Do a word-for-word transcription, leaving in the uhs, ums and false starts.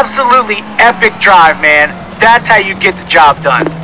absolutely epic drive, man. That's how you get the job done.